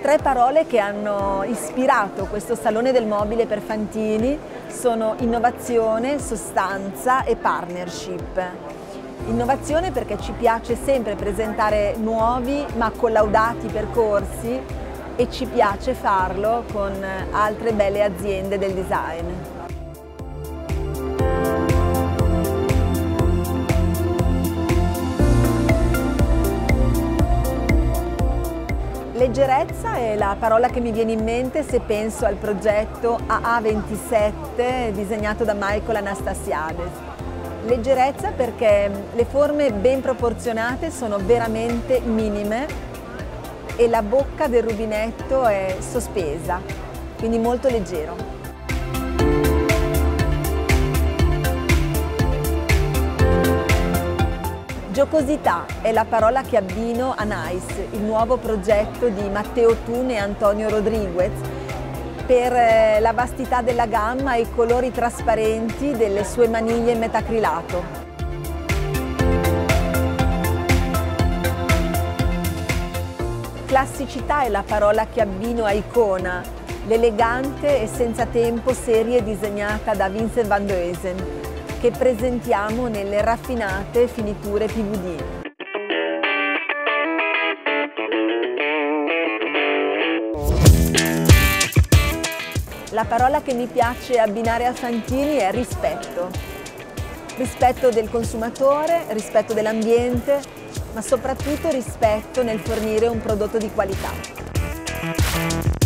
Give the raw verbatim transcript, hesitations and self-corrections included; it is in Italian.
Le tre parole che hanno ispirato questo Salone del Mobile per Fantini sono innovazione, sostanza e partnership. Innovazione perché ci piace sempre presentare nuovi ma collaudati percorsi e ci piace farlo con altre belle aziende del design. Leggerezza è la parola che mi viene in mente se penso al progetto A A ventisette disegnato da Michael Anastasiades. Leggerezza perché le forme ben proporzionate sono veramente minime e la bocca del rubinetto è sospesa, quindi molto leggero. Giocosità è la parola che abbino a Nice, il nuovo progetto di Matteo Thun e Antonio Rodriguez, per la vastità della gamma e i colori trasparenti delle sue maniglie in metacrilato. Classicità è la parola che abbino a Icona, l'elegante e senza tempo serie disegnata da Vincent Van Duysen, che presentiamo nelle raffinate finiture P V D. La parola che mi piace abbinare a Fantini è rispetto. Rispetto del consumatore, rispetto dell'ambiente, ma soprattutto rispetto nel fornire un prodotto di qualità.